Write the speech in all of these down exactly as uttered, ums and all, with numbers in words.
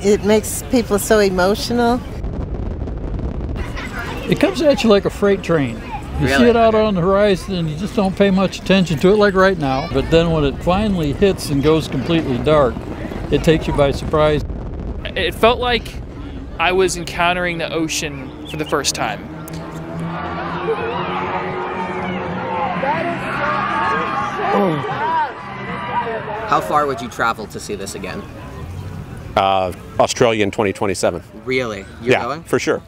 It makes people so emotional. It comes at you like a freight train. You really? See it out on the horizon and you just don't pay much attention to it, like right now. But then when it finally hits and goes completely dark, it takes you by surprise. It felt like I was encountering the ocean for the first time. Oh. How far would you travel to see this again? Uh, Australia in twenty twenty-seven. Really? You're yeah, going? For sure.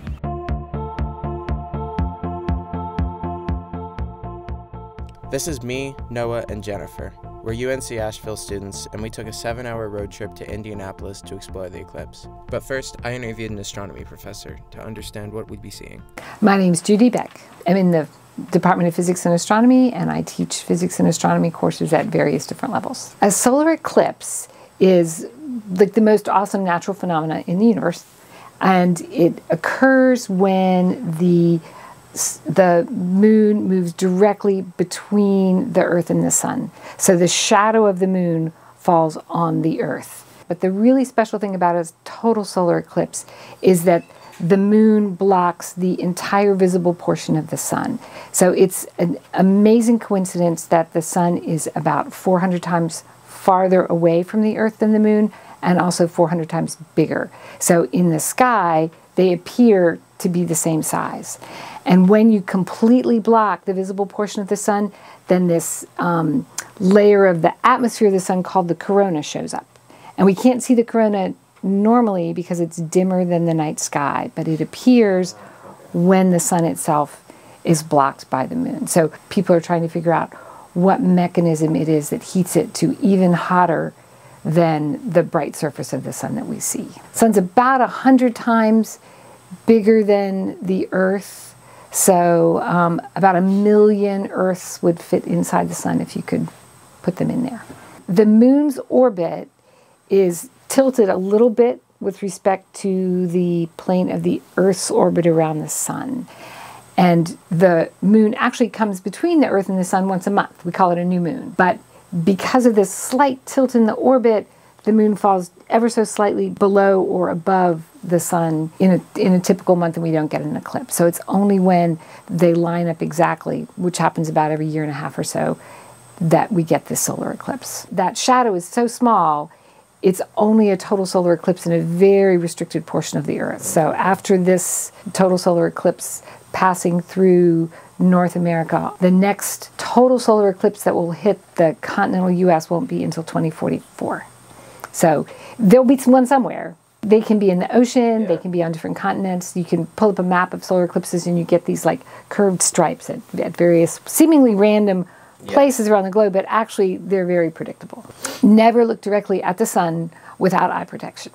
This is me, Noah, and Jennifer. We're U N C Asheville students, and we took a seven hour road trip to Indianapolis to explore the eclipse. But first, I interviewed an astronomy professor to understand what we'd be seeing. My name's Judy Beck. I'm in the Department of Physics and Astronomy, and I teach physics and astronomy courses at various different levels. A solar eclipse is like the most awesome natural phenomena in the universe, and it occurs when the the moon moves directly between the Earth and the Sun. So the shadow of the moon falls on the Earth. But the really special thing about a total solar eclipse is that the moon blocks the entire visible portion of the Sun. So it's an amazing coincidence that the Sun is about four hundred times farther away from the Earth than the moon, and also four hundred times bigger. So in the sky, they appear to be the same size. And when you completely block the visible portion of the Sun, then this um, layer of the atmosphere of the Sun called the corona shows up. And we can't see the corona normally because it's dimmer than the night sky, but it appears when the Sun itself is blocked by the moon. So people are trying to figure out what mechanism it is that heats it to even hotter than the bright surface of the Sun that we see. The Sun's about one hundred times bigger than the Earth, so um, about a million Earths would fit inside the Sun if you could put them in there. The moon's orbit is tilted a little bit with respect to the plane of the Earth's orbit around the Sun. And the moon actually comes between the Earth and the Sun once a month. We call it a new moon. But because of this slight tilt in the orbit, the moon falls ever so slightly below or above the Sun in a, in a typical month, and we don't get an eclipse. So it's only when they line up exactly, which happens about every year and a half or so, that we get this solar eclipse. That shadow is so small, it's only a total solar eclipse in a very restricted portion of the Earth. So after this total solar eclipse passing through North America, the next total solar eclipse that will hit the continental U S won't be until twenty forty-four. So there'll be one somewhere. They can be in the ocean, yeah. They can be on different continents. You can pull up a map of solar eclipses and you get these like curved stripes at, at various seemingly random yeah. places around the globe, but actually they're very predictable. Never look directly at the Sun without eye protection.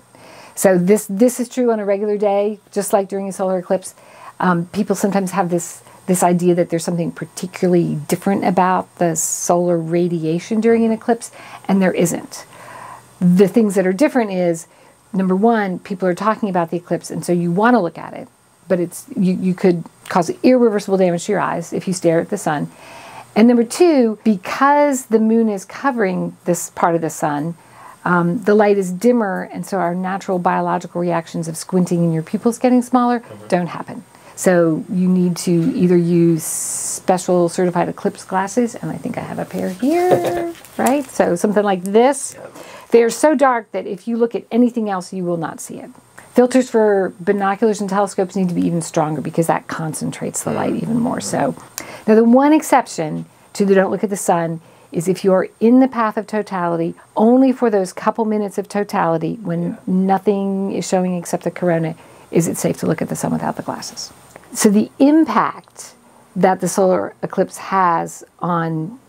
So this, this is true on a regular day, just like during a solar eclipse. Um, people sometimes have this, this idea that there's something particularly different about the solar radiation during an eclipse, and there isn't. The things that are different is, number one, people are talking about the eclipse, and so you want to look at it, but it's you, you could cause irreversible damage to your eyes if you stare at the Sun. And number two, because the moon is covering this part of the Sun, um, the light is dimmer, and so our natural biological reactions of squinting and your pupils getting smaller mm-hmm. don't happen. So you need to either use special certified eclipse glasses, and I think I have a pair here, right? So something like this. Yep. They are so dark that if you look at anything else, you will not see it. Filters for binoculars and telescopes need to be even stronger because that concentrates the light even more so. Now, the one exception to the don't look at the Sun is if you're in the path of totality, only for those couple minutes of totality when yeah. nothing is showing except the corona, is it safe to look at the Sun without the glasses. So the impact that the solar eclipse has on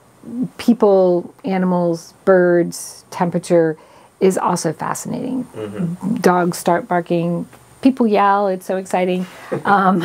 people, animals, birds, temperature is also fascinating. Mm-hmm. Dogs start barking, people yell, it's so exciting. Um,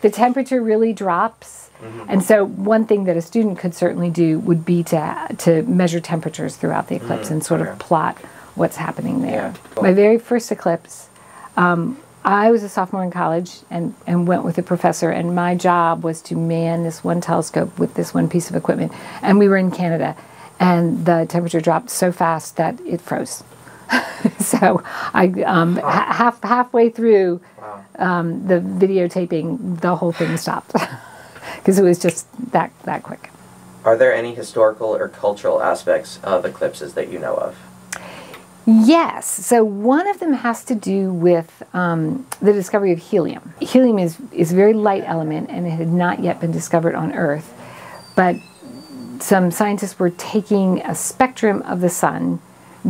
the temperature really drops. Mm-hmm. And so one thing that a student could certainly do would be to, to measure temperatures throughout the eclipse mm-hmm. and sort okay. of plot what's happening there. Yeah. Cool. My very first eclipse, um, I was a sophomore in college and, and went with a professor, and my job was to man this one telescope with this one piece of equipment. And we were in Canada, and the temperature dropped so fast that it froze. So I um, oh. ha half halfway through wow. um, the videotaping, the whole thing stopped because it was just that that quick. Are there any historical or cultural aspects of eclipses that you know of? Yes. So one of them has to do with um, the discovery of helium. Helium is is a very light element, and it had not yet been discovered on Earth, but some scientists were taking a spectrum of the sun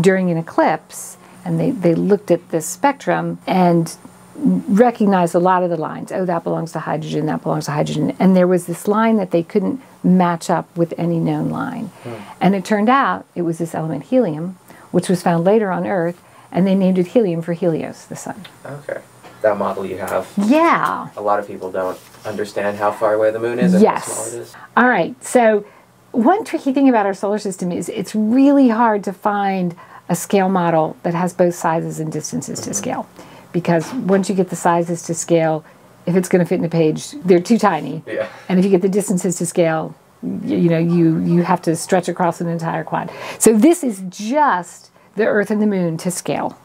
during an eclipse, and they, they looked at this spectrum and recognized a lot of the lines. Oh, that belongs to hydrogen, that belongs to hydrogen. And there was this line that they couldn't match up with any known line. Hmm. And it turned out it was this element helium, which was found later on Earth, and they named it helium for Helios, the sun. Okay. That model you have. Yeah. A lot of people don't understand how far away the moon is and yes. how small it is. All right. So one tricky thing about our solar system is it's really hard to find a scale model that has both sizes and distances mm-hmm. to scale, because once you get the sizes to scale, if it's going to fit in a page, they're too tiny. Yeah. And if you get the distances to scale, you, you know, you, you have to stretch across an entire quad. So this is just the Earth and the moon to scale.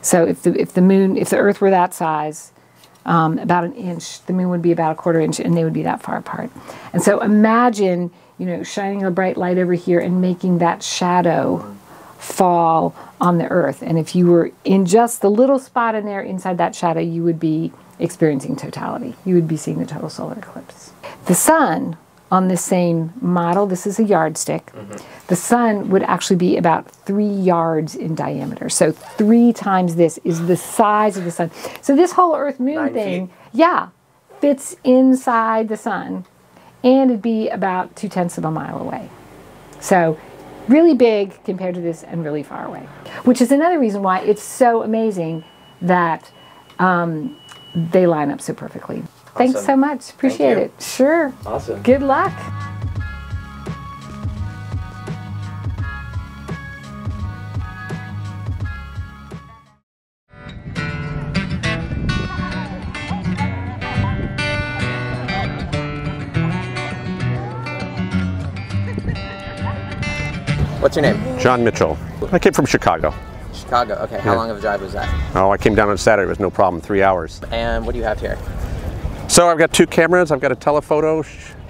So if the, if the moon, if the Earth were that size, um, about an inch, the moon would be about a quarter inch, and they would be that far apart. And so imagine, you know, shining a bright light over here and making that shadow fall on the Earth. And if you were in just the little spot in there inside that shadow, you would be experiencing totality. You would be seeing the total solar eclipse. The sun, on this same model, this is a yardstick, mm-hmm. the sun would actually be about three yards in diameter. So three times this is the size of the sun. So this whole Earth-Moon thing, feet. yeah, fits inside the sun, and it'd be about two-tenths of a mile away. So really big compared to this, and really far away, which is another reason why it's so amazing that um, they line up so perfectly. Awesome. Thanks so much. Appreciate it. Sure. Awesome. Good luck. What's your name? John Mitchell. I came from Chicago. Chicago, okay. How yeah. long of a drive was that? Oh, I came down on Saturday. It was no problem, three hours. And what do you have here? So I've got two cameras. I've got a telephoto.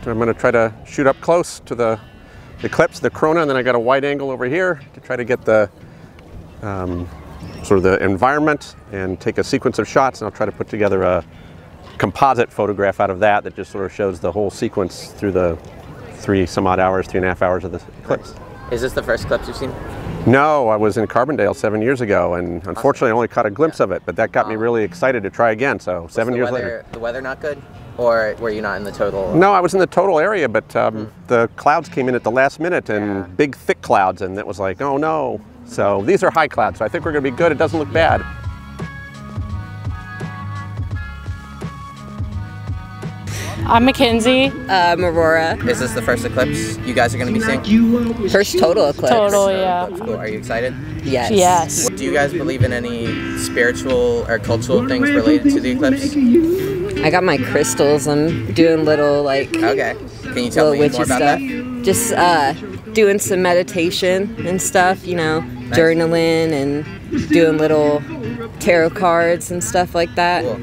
I'm going to try to shoot up close to the eclipse, the corona, and then I got a wide angle over here to try to get the um, sort of the environment and take a sequence of shots, and I'll try to put together a composite photograph out of that that just sort of shows the whole sequence through the three some odd hours, three and a half hours of the eclipse. Is this the first eclipse you've seen? No, I was in Carbondale seven years ago, and unfortunately I only caught a glimpse yeah. of it, but that got um, me really excited to try again, so was seven years weather, later. The weather not good, or were you not in the total? No, I was in the total area, but um, mm-hmm. the clouds came in at the last minute, and yeah. big thick clouds, and it was like, oh no. So these are high clouds, so I think we're going to be good. It doesn't look bad. I'm Mackenzie. Uh, I'm Aurora. Is this the first eclipse you guys are going to be seeing? First total eclipse. Total, yeah. Cool. Are you excited? Yes. Yes. Do you guys believe in any spiritual or cultural things related to the eclipse? I got my crystals. I'm doing little, like, okay. Can you tell me more about stuff. that? Just uh, doing some meditation and stuff, you know, nice. journaling and doing little tarot cards and stuff like that. Cool.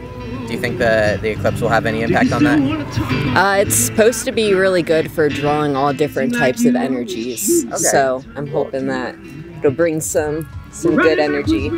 Do you think the, the eclipse will have any impact on that? Uh, it's supposed to be really good for drawing all different types of energies. Okay. So I'm hoping that it'll bring some, some good energy.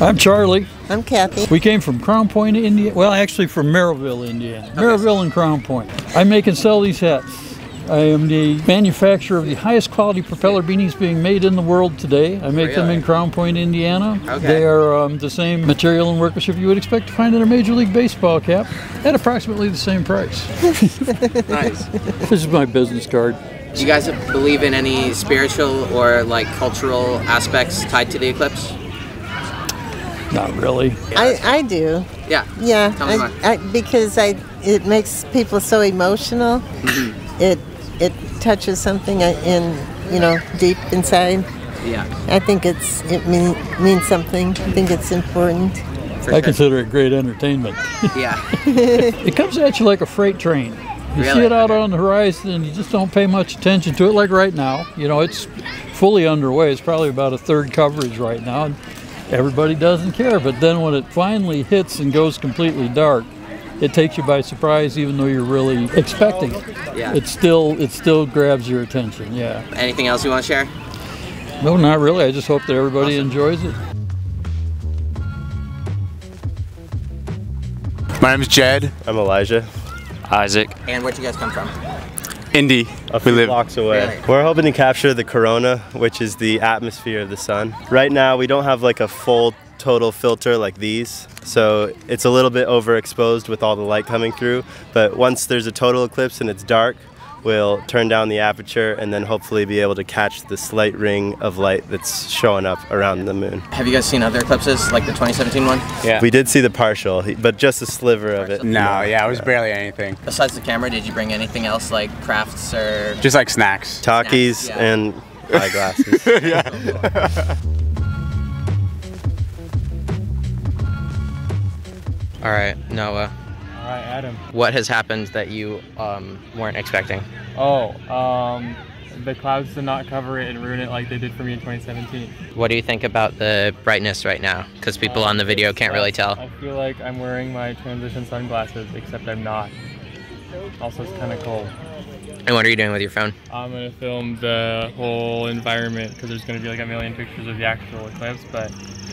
I'm Charlie. I'm Kathy. We came from Crown Point, Indiana. Well, actually from Merrillville, Indiana. Okay. Merrillville and Crown Point. I make and sell these hats. I am the manufacturer of the highest quality propeller beanies being made in the world today. I make really? them in Crown Point, Indiana. Okay. They are um, the same material and workmanship you would expect to find in a Major League Baseball cap at approximately the same price. Nice. This is my business card. Do you guys believe in any spiritual or like cultural aspects tied to the eclipse? Not really. Yeah, I, I do. Yeah. Yeah. Tell me more. I, because I, it makes people so emotional. Mm-hmm. It it touches something in, you know, deep inside. Yeah. I think it's it mean, means something. I think it's important. For I sure. consider it great entertainment. Yeah. It comes at you like a freight train. You really? see it out on the horizon and you just don't pay much attention to it, like right now. You know, it's fully underway. It's probably about a third coverage right now, and everybody doesn't care. But then when it finally hits and goes completely dark, it takes you by surprise, even though you're really expecting it. Yeah. It still, it still grabs your attention, yeah. Anything else you want to share? No, not really. I just hope that everybody awesome. enjoys it. My name's Jed. I'm Elijah. Isaac. And where'd you guys come from? Indy. A few we live. blocks away. Really? We're hoping to capture the corona, which is the atmosphere of the sun. Right now, we don't have like a full total filter like these, so it's a little bit overexposed with all the light coming through, but once there's a total eclipse and it's dark, we'll turn down the aperture and then hopefully be able to catch the slight ring of light that's showing up around the moon. Have you guys seen other eclipses, like the twenty seventeen one? Yeah. We did see the partial, but just a sliver partial. of it. No, yeah, it was yeah. barely anything. Besides the camera, did you bring anything else, like crafts or...? Just like snacks. Takis snacks, yeah. and eyeglasses. yeah. All right, Noah. All right, Adam. What has happened that you um, weren't expecting? Oh, um, the clouds did not cover it and ruin it like they did for me in twenty seventeen. What do you think about the brightness right now? Because people uh, on the video can't really tell. I feel like I'm wearing my transition sunglasses, except I'm not. Also, it's kind of cold. And what are you doing with your phone? I'm going to film the whole environment, because there's going to be like a million pictures of the actual eclipse, but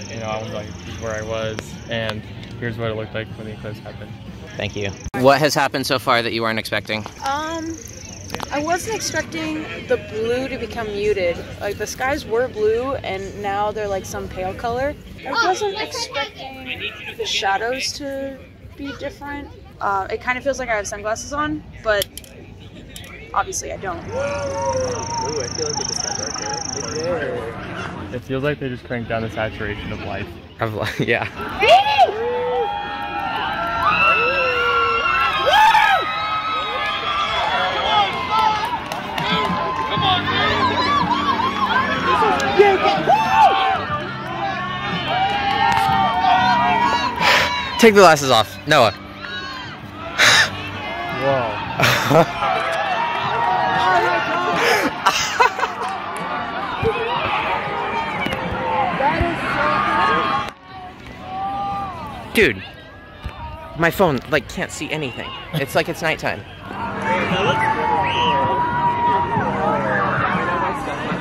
you know, I was like, this is where I was, and here's what it looked like when the eclipse happened. Thank you. What has happened so far that you weren't expecting? Um, I wasn't expecting the blue to become muted. Like, the skies were blue, and now they're like some pale color. I wasn't expecting the shadows to be different. Uh, it kind of feels like I have sunglasses on, but obviously I don't. Ooh, I feel like they just got darker. Yeah. It feels like they just cranked down the saturation of life. Of life, yeah. Take the glasses off, Noah. Whoa. Dude, my phone like can't see anything. It's like it's nighttime.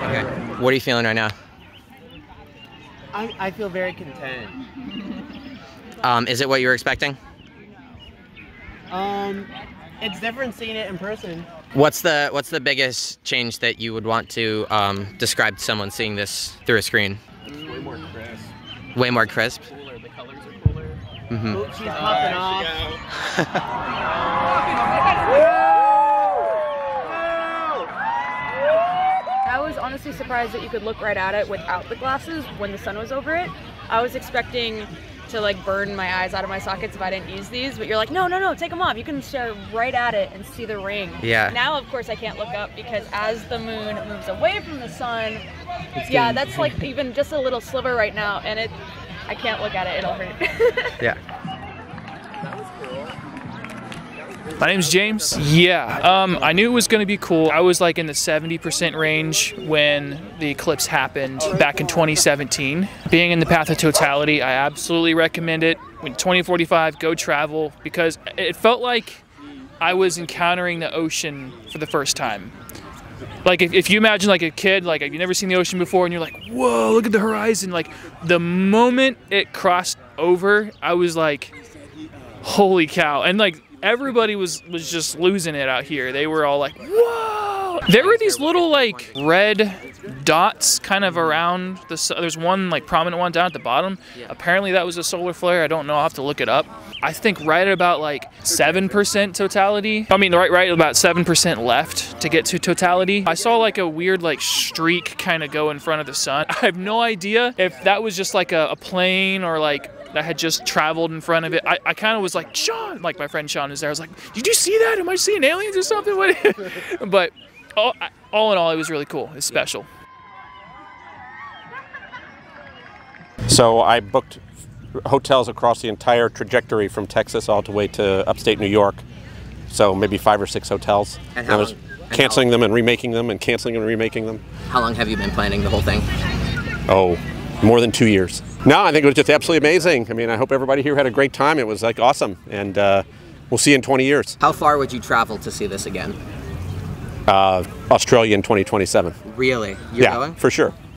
Okay. What are you feeling right now? I, I feel very content. Um, is it what you were expecting? Um, it's different seeing it in person. What's the What's the biggest change that you would want to um, describe to someone seeing this through a screen? It's way more crisp. Way more crisp. Cooler. The colors are cooler. Mm-hmm. Oh, she's popping off. I was honestly surprised that you could look right at it without the glasses when the sun was over it. I was expecting to like burn my eyes out of my sockets if I didn't use these, but you're like, no, no, no, take them off. You can stare right at it and see the ring. Yeah. Now, of course, I can't look up because as the moon moves away from the sun, it's yeah, that's like even just a little sliver right now, and it, I can't look at it. It'll hurt. yeah. My name's James. Yeah, um, I knew it was going to be cool. I was like in the seventy percent range when the eclipse happened back in twenty seventeen. Being in the path of totality, I absolutely recommend it. When twenty forty-five, go travel, because it felt like I was encountering the ocean for the first time. Like if, if you imagine like a kid, like you've never seen the ocean before and you're like, whoa, look at the horizon. Like the moment it crossed over, I was like, holy cow. And like, everybody was was just losing it out here. They were all like, whoa! There were these little like red dots kind of around the sun. There's one like prominent one down at the bottom. Apparently that was a solar flare. I don't know, I'll have to look it up. I think right at about like seven percent totality. I mean, right, right about seven percent left to get to totality. I saw like a weird like streak kind of go in front of the sun. I have no idea if that was just like a, a plane or like that had just traveled in front of it. I, I kind of was like, Sean, like my friend Sean is there. I was like, did you see that? Am I seeing aliens or something? But all, all in all, it was really cool. It's special. So I booked hotels across the entire trajectory from Texas all the way to upstate New York. so maybe five or six hotels. And how and I was long, canceling and how them and remaking them and canceling and remaking them. How long have you been planning the whole thing? Oh, more than two years. No, I think it was just absolutely amazing. I mean, I hope everybody here had a great time. It was like awesome, and uh, we'll see you in twenty years. How far would you travel to see this again? Uh, Australia in twenty twenty-seven. Really? You're yeah, going? For sure.